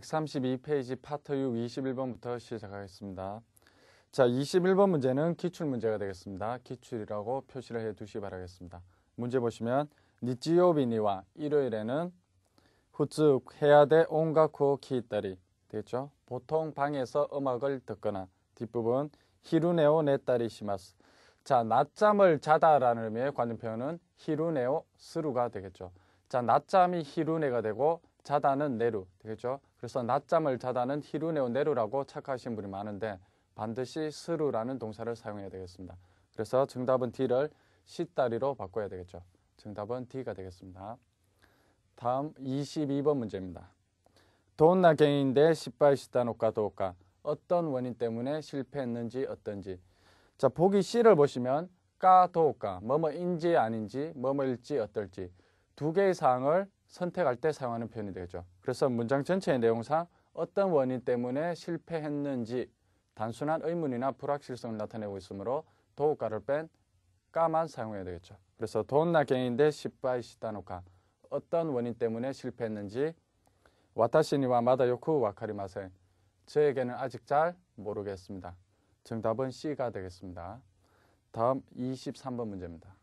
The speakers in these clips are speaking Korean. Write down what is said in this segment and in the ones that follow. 132페이지 파트 6 21번부터 시작하겠습니다. 자, 21번 문제는 기출 문제가 되겠습니다. 기출이라고 표시를 해두시기 바라겠습니다. 문제 보시면 니찌요비니와 일요일에는 후쭉 해야대 온가쿠 키이따리 되겠죠? 보통 방에서 음악을 듣거나 뒷부분 히루네오 내 딸이 시마스. 자, 낮잠을 자다라는 의미의 관련 표현은 히루네오 스루가 되겠죠. 자, 낮잠이 히루네가 되고 자다는 네루 되겠죠. 그래서 낮잠을 자다는 히루네오 네루라고 착각하시는 분이 많은데 반드시 스루라는 동사를 사용해야 되겠습니다. 그래서 정답은 D를 시따리로 바꿔야 되겠죠. 정답은 D가 되겠습니다. 다음 22번 문제입니다. 돈나 개인데 시발시다노까 도까 어떤 원인 때문에 실패했는지 어떤지. 자, 보기 C를 보시면 까 도까 뭐뭐인지 아닌지 뭐뭐일지 어떨지 두 개의 사항을 선택할 때 사용하는 표현이 되겠죠. 그래서 문장 전체의 내용상 어떤 원인 때문에 실패했는지 단순한 의문이나 불확실성을 나타내고 있으므로 도우카를 뺀 까만 사용해야 되겠죠. 그래서 돈나 개인데 시빠이 시다노카 어떤 원인 때문에 실패했는지 와타시니와 마다요쿠 와카리마센 저에게는 아직 잘 모르겠습니다. 정답은 C가 되겠습니다. 다음 23번 문제입니다.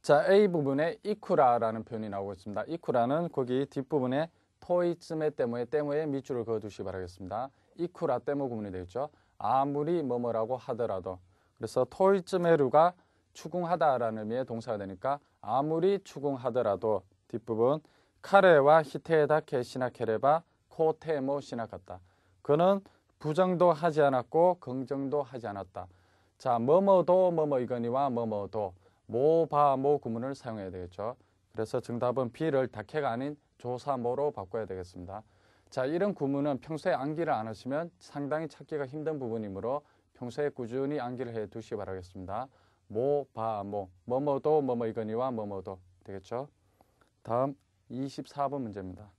자, A 부분에 이쿠라라는 표현이 나오고 있습니다. 이쿠라는 거기 뒷부분에 토이츠메 때문에 밑줄을 그어두시기 바라겠습니다. 이쿠라 때모 구문이 되겠죠. 아무리 뭐뭐라고 하더라도. 그래서 토이츠메루가 추궁하다라는 의미의 동사가 되니까 아무리 추궁하더라도 뒷부분 카레와 히테에다케 시나케레바 코테모 시나갔다. 그는 부정도 하지 않았고 긍정도 하지 않았다. 자, 뭐뭐도 뭐뭐이거니와 뭐뭐도 모바모 구문을 사용해야 되겠죠. 그래서 정답은 B를 다케가 아닌 조사모로 바꿔야 되겠습니다. 자, 이런 구문은 평소에 암기를 안 하시면 상당히 찾기가 힘든 부분이므로 평소에 꾸준히 암기를 해두시기 바라겠습니다. 모바모 뭐뭐도 뭐뭐이거니와 뭐뭐도 되겠죠. 다음 24번 문제입니다.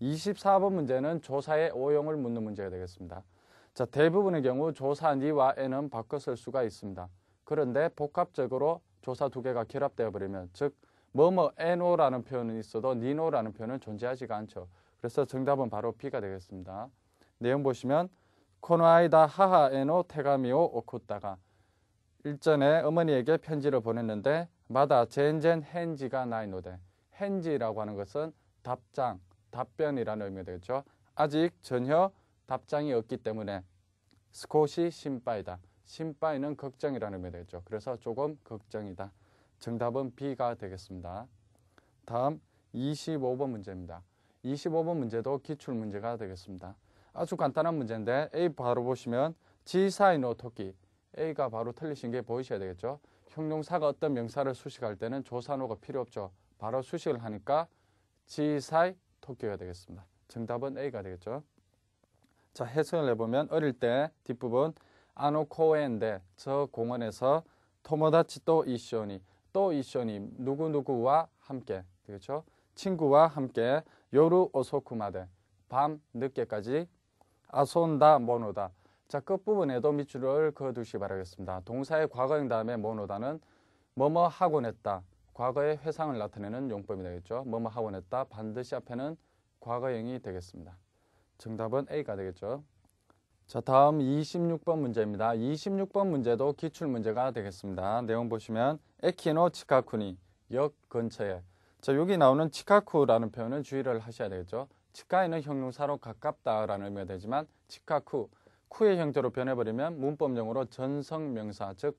24번 문제는 조사의 오용을 묻는 문제가 되겠습니다. 자, 대부분의 경우 조사 니와 에는 바꿔 쓸 수가 있습니다. 그런데 복합적으로 조사 두 개가 결합되어 버리면 즉 뭐뭐 에노라는 표현은 있어도 니노라는 표현은 존재하지가 않죠. 그래서 정답은 바로 B가 되겠습니다. 내용 보시면 코노아이다 하하 에노 테가미오 오쿠다가 일전에 어머니에게 편지를 보냈는데 마다 젠젠 헨지가 나이노데 헨지라고 하는 것은 답장, 답변이라는 의미가 되겠죠. 아직 전혀 답장이 없기 때문에 스코시 신빠이다. 신빠이는 걱정이라는 의미가 되겠죠. 그래서 조금 걱정이다. 정답은 B가 되겠습니다. 다음 25번 문제입니다. 25번 문제도 기출 문제가 되겠습니다. 아주 간단한 문제인데 A 바로 보시면 지사이노 토끼 A가 바로 틀리신 게 보이셔야 되겠죠. 형용사가 어떤 명사를 수식할 때는 조사노가 필요 없죠. 바로 수식을 하니까 지사이 토끼가 되겠습니다. 정답은 A가 되겠죠. 자, 해석을 해보면 어릴 때 뒷부분 아노코엔데 저 공원에서 토모다치 또 이쇼니 누구누구와 함께 되겠죠. 친구와 함께 요루 오소쿠마데 밤 늦게까지 아손다 모노다. 자, 끝부분에도 밑줄을 그어두시기 바라겠습니다. 동사의 과거형 다음에 모노다는 뭐뭐 하곤 했다. 과거의 회상을 나타내는 용법이 되겠죠. 뭐뭐 하곤 했다. 반드시 앞에는 과거형이 되겠습니다. 정답은 A가 되겠죠. 자, 다음 26번 문제입니다. 26번 문제도 기출문제가 되겠습니다. 내용 보시면 에키노 치카쿠니 역 근처에. 자, 여기 나오는 치카쿠라는 표현은 주의를 하셔야 되겠죠. 치카이는 형용사로 가깝다라는 의미가 되지만 치카쿠, 쿠의 형태로 변해버리면 문법용어로 전성명사, 즉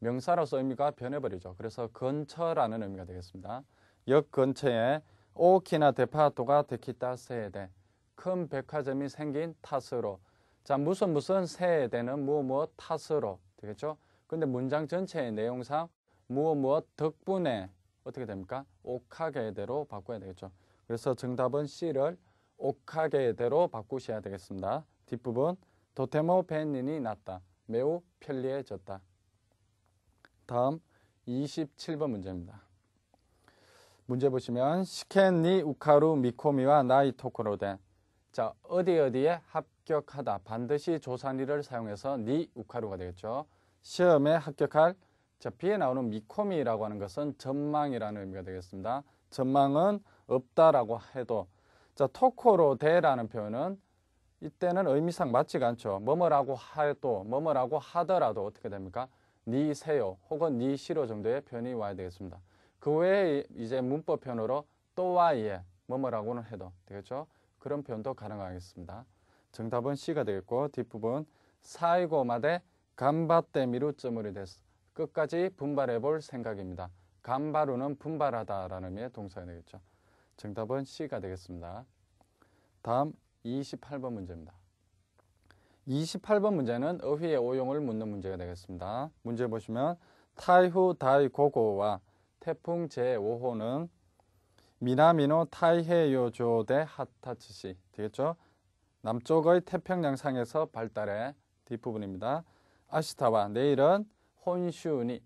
명사로서 의미가 변해버리죠. 그래서 근처라는 의미가 되겠습니다. 역 근처에 오키나 데파토가 데키타 세에데 큰 백화점이 생긴 탓으로. 자, 무슨 세에대는 무엇 탓으로 되겠죠. 근데 문장 전체의 내용상 무엇 덕분에 어떻게 됩니까? 오카게대로 바꿔야 되겠죠. 그래서 정답은 C를 오카게대로 바꾸셔야 되겠습니다. 뒷부분 도테모 벤닌이 났다. 매우 편리해졌다. 다음 27번 문제입니다. 문제 보시면 시켄니 우카루 미코미와 나이 토코로데. 자, 어디에 합격하다. 반드시 조사니를 사용해서 니 우카루가 되겠죠. 시험에 합격할. 자, B에 나오는 미코미라고 하는 것은 전망이라는 의미가 되겠습니다. 전망은 없다라고 해도 자, 토코로 대라는 표현은 이때는 의미상 맞지가 않죠. 뭐뭐라고 해도, 뭐뭐라고 하더라도 어떻게 됩니까? 니세요 혹은 니시로 정도의 표현이 와야 되겠습니다. 그 외에 이제 문법 표현으로 또와이에 뭐뭐라고는 해도 되겠죠. 그런 표현도 가능하겠습니다. 정답은 C가 되겠고, 뒷부분 사이고마데 간바떼 미루점으로 됐어. 끝까지 분발해 볼 생각입니다. 간바루는 분발하다라는 의미의 동사가 되겠죠. 정답은 C가 되겠습니다. 다음 28번 문제입니다. 28번 문제는 어휘의 오용을 묻는 문제가 되겠습니다. 문제 보시면 타이후 다이고고와 태풍 제5호는 미나미노 타이헤요조 대 하타츠시 되겠죠. 남쪽의 태평양 상에서 발달해 뒷부분입니다. 아시타와 내일은 혼슈니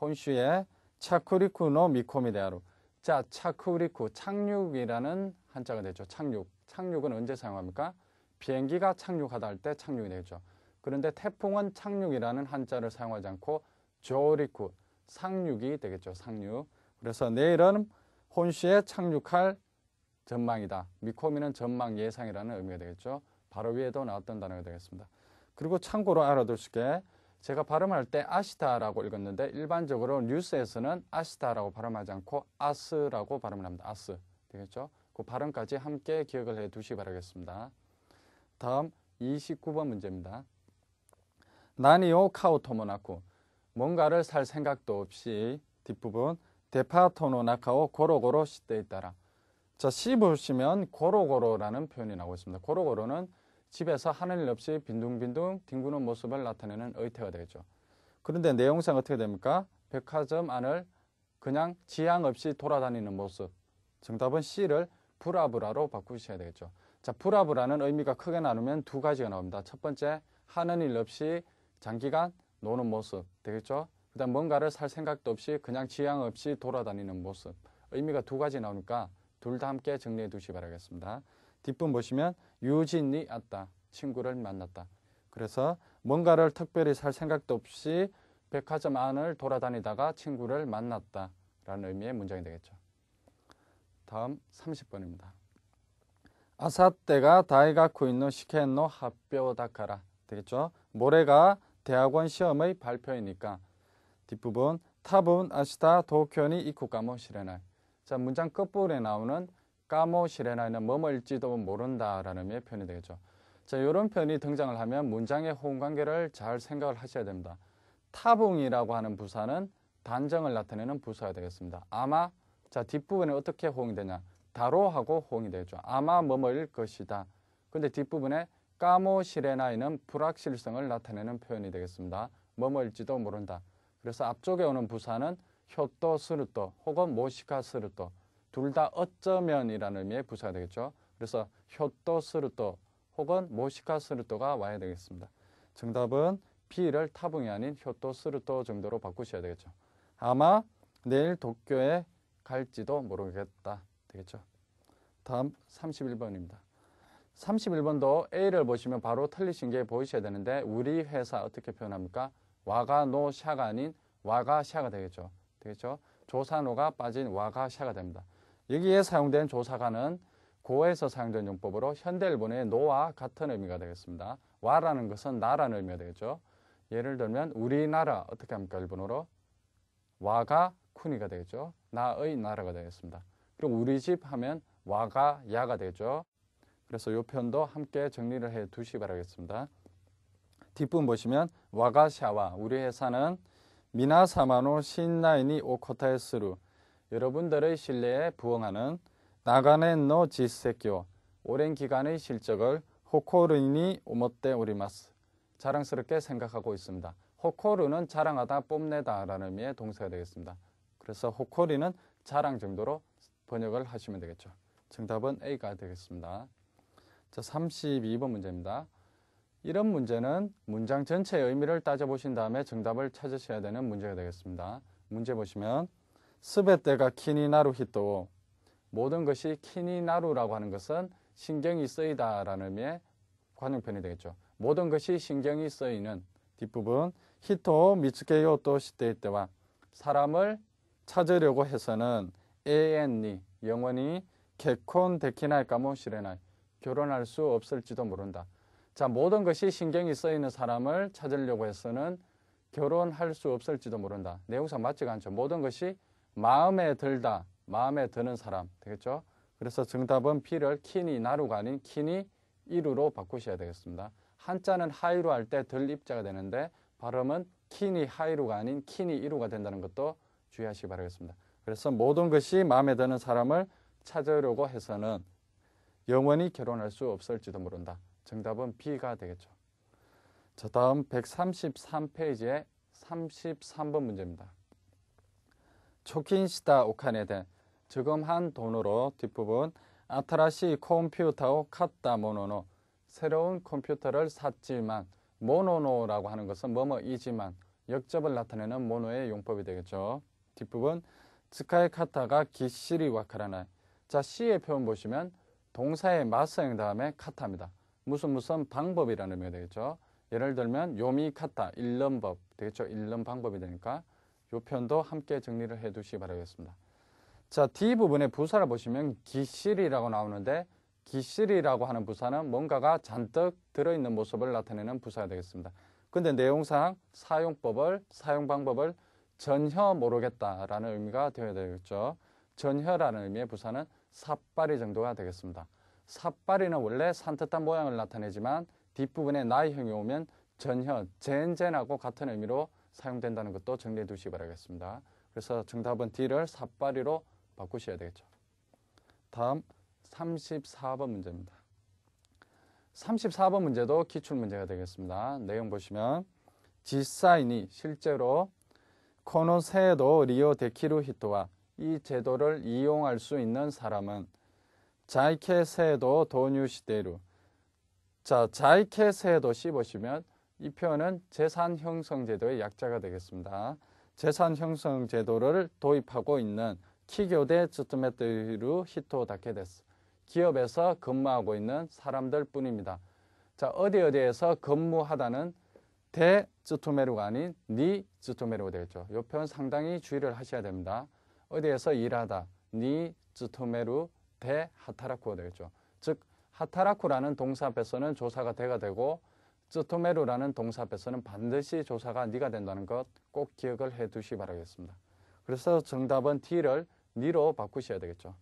혼슈의 차쿠리쿠노 미코미 데아루. 자, 차쿠리쿠 착륙이라는 한자가 되죠. 착륙. 착륙은 언제 사용합니까? 비행기가 착륙하다 할 때 착륙이 되죠. 그런데 태풍은 착륙이라는 한자를 사용하지 않고 조리쿠 상륙이 되겠죠. 상륙. 그래서 내일은 혼슈에 착륙할 전망이다. 미코미는 전망 예상이라는 의미가 되겠죠. 바로 위에도 나왔던 단어가 되겠습니다. 그리고 참고로 알아두시게 제가 발음할 때 아시타라고 읽었는데 일반적으로 뉴스에서는 아시타라고 발음하지 않고 아스라고 발음을 합니다. 아스 되겠죠? 그 발음까지 함께 기억을 해두시기 바라겠습니다. 다음 29번 문제입니다. 나니오 카오토모나쿠 뭔가를 살 생각도 없이 뒷부분 데파토노나카오 고로고로 시대에 따라. 자, 시 보시면 고로고로라는 표현이 나오고 있습니다. 고로고로는 집에서 하는 일 없이 빈둥빈둥 뒹구는 모습을 나타내는 의태가 되겠죠. 그런데 내용상 어떻게 됩니까? 백화점 안을 그냥 지향 없이 돌아다니는 모습. 정답은 C를 부라부라로 바꾸셔야 되겠죠. 자, 부라부라는 의미가 크게 나누면 두 가지가 나옵니다. 첫 번째, 하는 일 없이 장기간 노는 모습 되겠죠. 그 다음 뭔가를 살 생각도 없이 그냥 지향 없이 돌아다니는 모습. 의미가 두 가지 나오니까 둘 다 함께 정리해 두시기 바라겠습니다. 뒷분 보시면 유진이 왔다. 친구를 만났다. 그래서 뭔가를 특별히 살 생각도 없이 백화점 안을 돌아다니다가 친구를 만났다 라는 의미의 문장이 되겠죠. 다음 30번입니다. 아사떼가 다이가쿠 있노 시켄노 합뼈다카라 되겠죠. 모레가 대학원 시험의 발표이니까 뒷부분 타분 아시타 도쿄니 이쿠가모 시레나이. 자, 문장 끝부분에 나오는 까모 시레나이는 뭐뭐일지도 모른다라는 의미의 표현이 되겠죠. 자, 이런 표현이 등장을 하면 문장의 호응 관계를 잘 생각을 하셔야 됩니다. 타붕이라고 하는 부사는 단정을 나타내는 부사가 되겠습니다. 아마, 자, 뒷부분에 어떻게 호응이 되냐. 다로 하고 호응이 되죠. 아마 뭐뭐일 것이다. 근데 뒷부분에 까모 시레나이는 불확실성을 나타내는 표현이 되겠습니다. 뭐뭐일지도 모른다. 그래서 앞쪽에 오는 부사는 효또 스루또 혹은 모시카 스루또 둘 다 어쩌면이라는 의미의 부사가 되겠죠. 그래서 효또 스루또 혹은 모시카 스루또가 와야 되겠습니다. 정답은 B를 타붕이 아닌 효또 스루또 정도로 바꾸셔야 되겠죠. 아마 내일 도쿄에 갈지도 모르겠다 되겠죠. 다음 31번입니다. 31번도 A를 보시면 바로 틀리신 게 보이셔야 되는데 우리 회사 어떻게 표현합니까? 와가노샤가 아닌 와가샤가 되겠죠. 되겠죠? 조사노가 빠진 와가샤가 됩니다. 여기에 사용된 조사가는 고에서 사용된 용법으로 현대일본의 노와 같은 의미가 되겠습니다. 와라는 것은 나라는 의미가 되겠죠. 예를 들면 우리나라 어떻게 합니까? 일본어로 와가쿠니가 되겠죠. 나의 나라가 되겠습니다. 그리고 우리 집 하면 와가야가 되겠죠. 그래서 이 표현도 함께 정리를 해 두시기 바라겠습니다. 뒷부분 보시면 와가샤와 우리 회사는 미나사마노 신나이니 오코타에스루 여러분들의 신뢰에 부응하는 나가네노 지세키오 오랜 기간의 실적을 호코르니 오모떼 오리마스 자랑스럽게 생각하고 있습니다. 호코르는 자랑하다 뽐내다 라는 의미의 동사가 되겠습니다. 그래서 호코리는 자랑 정도로 번역을 하시면 되겠죠. 정답은 A가 되겠습니다. 자, 32번 문제입니다. 이런 문제는 문장 전체의 의미를 따져보신 다음에 정답을 찾으셔야 되는 문제가 되겠습니다. 문제 보시면 스베떼가 키니나루 히토 모든 것이 키니나루라고 하는 것은 신경이 쓰이다 라는 의미의 관용편이 되겠죠. 모든 것이 신경이 쓰이는 뒷부분 히토 미츠케요 또 시떼이떼와 사람을 찾으려고 해서는 에엔니 영원히 개콘 데키나이 까모시레나이, 결혼할 수 없을지도 모른다. 자, 모든 것이 신경이 쓰이는 사람을 찾으려고 해서는 결혼할 수 없을지도 모른다. 내용상 맞지가 않죠. 모든 것이 마음에 들다, 마음에 드는 사람 되겠죠. 그래서 정답은 B를 키니 나루가 아닌 키니 이루로 바꾸셔야 되겠습니다. 한자는 하이루 할 때 들 입자가 되는데 발음은 키니 하이루가 아닌 키니 이루가 된다는 것도 주의하시기 바라겠습니다. 그래서 모든 것이 마음에 드는 사람을 찾으려고 해서는 영원히 결혼할 수 없을지도 모른다. 정답은 B가 되겠죠. 자, 다음 133페이지의 33번 문제입니다. 초킨시다 오카네데 저금한 돈으로 뒷부분 아타라시 컴퓨터오 캇다 모노노 새로운 컴퓨터를 샀지만 모노노라고 하는 것은 뭐뭐이지만 역접을 나타내는 모노의 용법이 되겠죠. 뒷부분 스카이 카타가 기시리 와카라나이. 자, C의 표현 보시면 동사의 마스형 다음에 카타입니다. 무슨 방법이라는 의미가 되겠죠. 예를 들면 요미 카타 일런법 되겠죠. 일런 방법이 되니까 요 표현도 함께 정리를 해 두시기 바라겠습니다. 자, D 부분의 부사를 보시면 기시리라고 나오는데 기시리라고 하는 부사는 뭔가가 잔뜩 들어있는 모습을 나타내는 부사가 되겠습니다. 근데 내용상 사용 방법을 전혀 모르겠다라는 의미가 되어야 되겠죠. 전혀라는 의미의 부사는 삿발이 정도가 되겠습니다. 삿발이는 원래 산뜻한 모양을 나타내지만 뒷부분에 나이형이 오면 전혀, 젠젠하고 같은 의미로 사용된다는 것도 정리해 두시기 바라겠습니다. 그래서 정답은 D를 삿발이로 바꾸셔야 되겠죠. 다음 34번 문제입니다. 34번 문제도 기출문제가 되겠습니다. 내용 보시면 지사이니 실제로 코노세도 리오 데키루 히토와 이 제도를 이용할 수 있는 사람은 자이케세도 도뉴시데루. 자, 자이케세도 C 보시면 이 표현은 재산형성제도의 약자가 되겠습니다. 재산형성제도를 도입하고 있는 키교대 쯔트메테루 히토다케데스. 기업에서 근무하고 있는 사람들 뿐입니다. 자, 어디에서 근무하다는 대 쯔토메루가 아닌 니 쯔토메루가 되겠죠. 이 표현 상당히 주의를 하셔야 됩니다. 어디에서 일하다, 니 쯔토메루 대 하타라쿠가 되겠죠. 즉 하타라쿠라는 동사 앞에서는 조사가 대가 되고 쯔토메루라는 동사 앞에서는 반드시 조사가 니가 된다는 것 꼭 기억을 해 두시기 바라겠습니다. 그래서 정답은 D를 니로 바꾸셔야 되겠죠.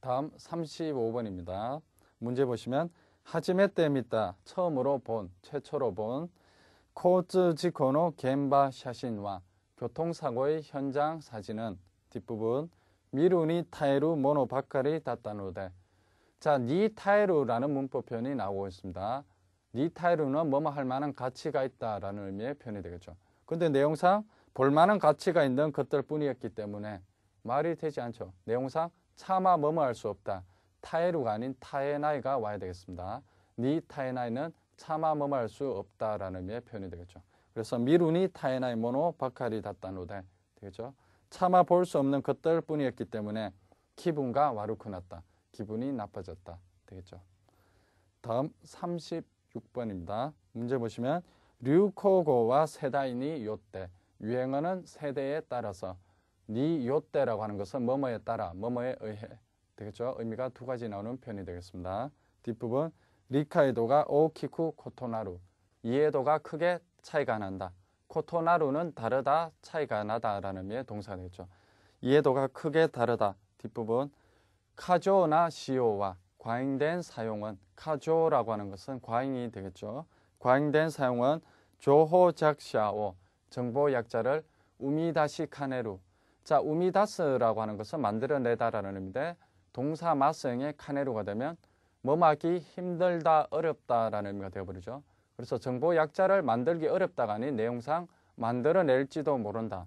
다음 35번입니다. 문제 보시면 하지메때미다 처음으로 본, 최초로 본 코즈지코노 겐바 샤신와 교통사고의 현장 사진은 뒷부분 미루니 타에루 모노 바카리 다따누데. 자, 니타에루라는 문법 표현이 나오고 있습니다. 니타에루는 뭐뭐 할 만한 가치가 있다라는 의미의 표현이 되겠죠. 근데 내용상 볼 만한 가치가 있는 것들 뿐이었기 때문에 말이 되지 않죠. 내용상 차마 뭐뭐 할 수 없다. 타에루가 아닌 타에나이가 와야 되겠습니다. 니 타에나이는 차마 뭐뭐 할 수 없다라는 의미의 표현이 되겠죠. 그래서 미루니 타에나이 모노 바카리 다따노데 되겠죠. 차마 볼 수 없는 것들 뿐이었기 때문에 기분과 와루쿠났다. 기분이 나빠졌다 되겠죠. 다음 36번입니다. 문제 보시면 류코고와 세다이니 요때. 유행어는 세대에 따라서 니 요때라고 하는 것은 뭐뭐에 따라, 뭐뭐에 의해 되겠죠. 의미가 두 가지 나오는 표현이 되겠습니다. 뒷부분 리카이도가 오키쿠 코토나루. 이해도가 크게 차이가 난다. 코토나루는 다르다, 차이가 나다라는 의미의 동사가 되겠죠. 이해도가 크게 다르다. 뒷부분 카조나 시오와 과잉된 사용은 카조라고 하는 것은 과잉이 되겠죠. 과잉된 사용은 조호작샤오 정보 약자를 우미다시 카네루. 자, 우미다스라고 하는 것은 만들어내다라는 의미인데 동사 마스형의 카네루가 되면 뭐뭐하기 힘들다, 어렵다라는 의미가 되어버리죠. 그래서 정보 약자를 만들기 어렵다가 아닌 내용상 만들어낼지도 모른다.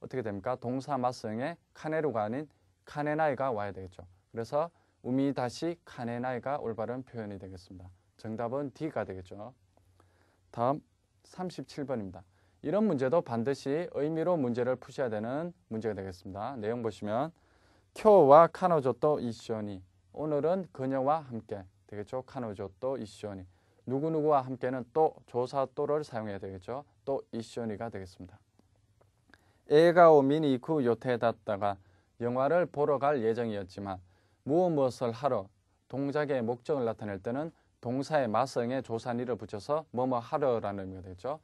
어떻게 됩니까? 동사 마스형의 카네루가 아닌 카네나이가 와야 되겠죠. 그래서 우미다시 카네나이가 올바른 표현이 되겠습니다. 정답은 D가 되겠죠. 다음 37번입니다. 이런 문제도 반드시 의미로 문제를 푸셔야 되는 문제가 되겠습니다. 내용 보시면 쿄와 카노조또 이쇼니. 오늘은 그녀와 함께 되겠죠. 카노조또 이쇼니. 누구누구와 함께는 또 조사 또를 사용해야 되겠죠. 또 이쇼니가 되겠습니다. 에가오 미니쿠 요테다다가 영화를 보러 갈 예정이었지만 무엇무엇을 하러 동작의 목적을 나타낼 때는 동사의 마성에 조산이를 붙여서 뭐뭐 하러라는 의미가 되죠.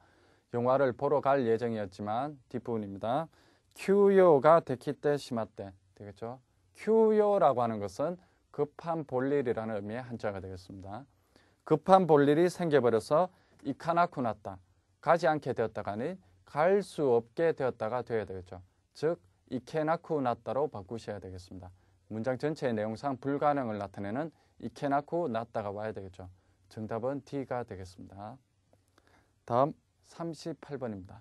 영화를 보러 갈 예정이었지만 뒷부분입니다. 큐요가 데키떼 시마떼 되겠죠. 큐요라고 하는 것은 급한 볼일이라는 의미의 한자가 되겠습니다. 급한 볼일이 생겨버려서 이카나쿠났다. 가지 않게 되었다가 아닌 갈 수 없게 되었다가 되어야 되겠죠. 즉 이케나쿠났다로 바꾸셔야 되겠습니다. 문장 전체의 내용상 불가능을 나타내는 이케나쿠났다가 와야 되겠죠. 정답은 D가 되겠습니다. 다음 38번입니다.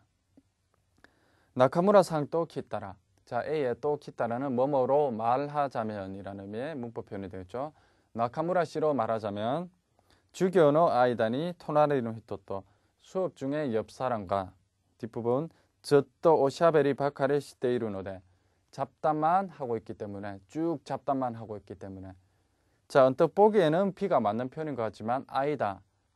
나카무라 상또 키따라. 자, A의 또 키따라는 뭐뭐로 말하자면 이라는 의미의 문법 표현이 되겠죠. 나카무라 씨로 말하자면 주교노 아이다니 토나리노 히토토. 수업 중에 옆 사람과 뒷부분 저또 오샤베리 바카레 시테이루노데. 잡담만 하고 있기 때문에 쭉 잡담만 하고 있기 때문에 자, 언뜻 보기에는 B가 맞는 표현인 것 같지만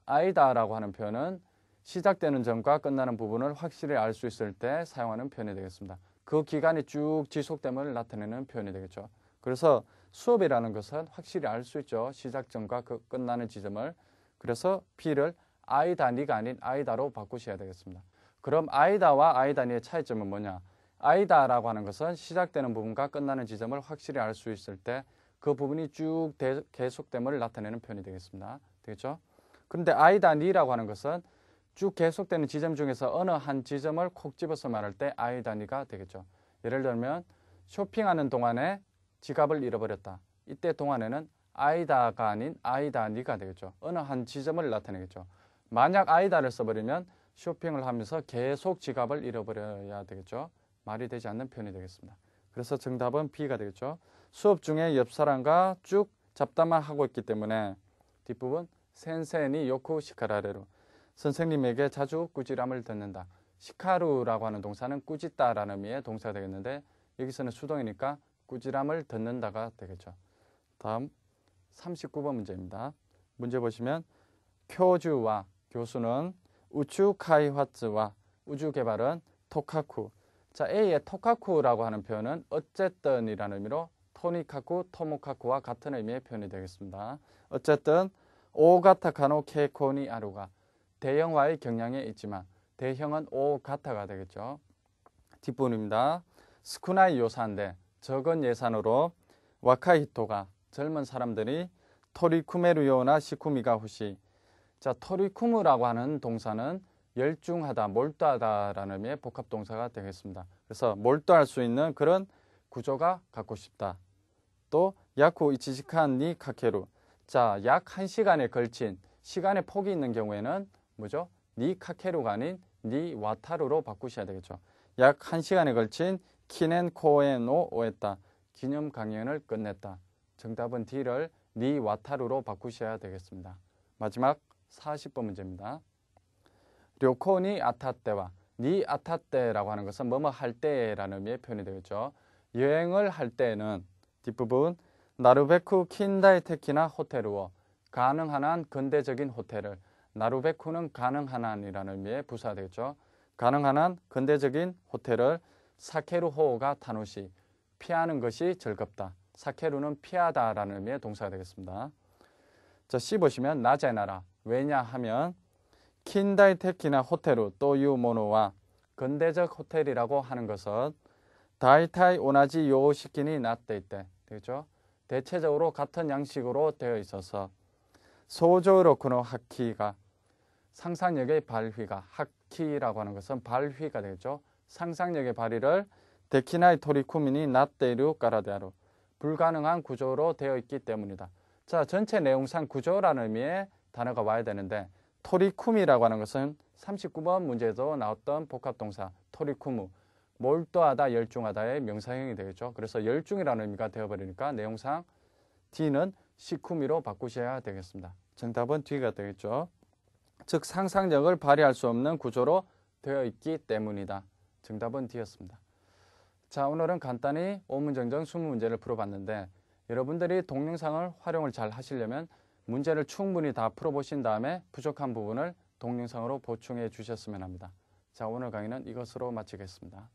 아이다라고 하는 표현은 시작되는 점과 끝나는 부분을 확실히 알 수 있을 때 사용하는 표현이 되겠습니다. 그 기간이 쭉 지속됨을 나타내는 표현이 되겠죠. 그래서 수업이라는 것은 확실히 알 수 있죠. 시작점과 그 끝나는 지점을. 그래서 B를 아이다니가 아닌 아이다로 바꾸셔야 되겠습니다. 그럼 아이다와 아이다니의 차이점은 뭐냐? 아이다라고 하는 것은 시작되는 부분과 끝나는 지점을 확실히 알 수 있을 때 그 부분이 쭉 계속됨을 나타내는 표현이 되겠습니다. 되겠죠? 그런데 아이다니라고 하는 것은 쭉 계속되는 지점 중에서 어느 한 지점을 콕 집어서 말할 때 아이다니가 되겠죠. 예를 들면 쇼핑하는 동안에 지갑을 잃어버렸다. 이때 동안에는 아이다가 아닌 아이다니가 되겠죠. 어느 한 지점을 나타내겠죠. 만약 아이다를 써버리면 쇼핑을 하면서 계속 지갑을 잃어버려야 되겠죠. 말이 되지 않는 표현이 되겠습니다. 그래서 정답은 B가 되겠죠. 수업 중에 옆 사람과 쭉 잡담만 하고 있기 때문에 뒷부분 센세니 요쿠 시카라레루. 선생님에게 자주 꾸지람을 듣는다. 시카루라고 하는 동사는 꾸짖다라는 의미의 동사가 되겠는데 여기서는 수동이니까 꾸지람을 듣는다가 되겠죠. 다음 39번 문제입니다. 문제 보시면 교주와 교수는 우주 카이화츠와 우주 개발은 토카쿠. 자, A의 토카쿠라고 하는 표현은 어쨌든이라는 의미로 토니카쿠, 토모카쿠와 같은 의미의 표현이 되겠습니다. 어쨌든 오가타카노 케코니 아루가. 대형화의 경향에 있지만 대형은 오가타가 되겠죠. 뒷부분입니다. 스쿠나이 요산데 적은 예산으로 와카히토가 젊은 사람들이 토리쿠메루요나 시쿠미가 후시. 자, 토리쿠무라고 하는 동사는 열중하다, 몰두하다라는 의미의 복합동사가 되겠습니다. 그래서 몰두할 수 있는 그런 구조가 갖고 싶다. 또 야쿠 이치시칸 니 카케루. 자, 약 1시간에 걸친 시간의 폭이 있는 경우에는 뭐죠? 니 카케루가 아닌 니 와타루로 바꾸셔야 되겠죠. 약 1시간에 걸친 키넨 코엔노 오에타. 기념 강연을 끝냈다. 정답은 D를 니 와타루로 바꾸셔야 되겠습니다. 마지막 40번 문제입니다. 료코니 아타떼와 니 아타떼라고 하는 것은 뭐뭐 할 때라는 의미의 표현이 되겠죠. 여행을 할 때에는 뒷부분 나루베쿠 킨다이테키나 호텔우어. 가능한 한 근대적인 호텔을. 나루베쿠는 가능한 한이라는 의미의 부사가 되겠죠. 가능한 한 근대적인 호텔을 사케루호가 타노시. 피하는 것이 즐겁다. 사케루는 피하다라는 의미의 동사가 되겠습니다. 자, C 보시면 나제나라. 왜냐하면 긴다이테키나 호텔로 또유 모노와 근대적 호텔이라고 하는 것은 다이타이 오나지 요시키니 나떼이떼 되겠죠. 대체적으로 같은 양식으로 되어 있어서 소조로쿠노 하키가 상상력의 발휘가 하키라고 하는 것은 발휘가 되겠죠. 상상력의 발휘를 데키나이 토리쿠미니 나떼이루 까라데아루. 불가능한 구조로 되어 있기 때문이다. 자, 전체 내용상 구조라는 의미의 단어가 와야 되는데 토리쿠미라고 하는 것은 39번 문제에도 나왔던 복합동사 토리쿠무, 몰두하다, 열중하다의 명사형이 되겠죠. 그래서 열중이라는 의미가 되어버리니까 내용상 D는 시쿠미로 바꾸셔야 되겠습니다. 정답은 D가 되겠죠. 즉 상상력을 발휘할 수 없는 구조로 되어 있기 때문이다. 정답은 D였습니다. 자, 오늘은 간단히 5문정정 20문제를 풀어봤는데 여러분들이 동영상을 활용을 잘 하시려면 문제를 충분히 다 풀어보신 다음에 부족한 부분을 동영상으로 보충해 주셨으면 합니다. 자, 오늘 강의는 이것으로 마치겠습니다.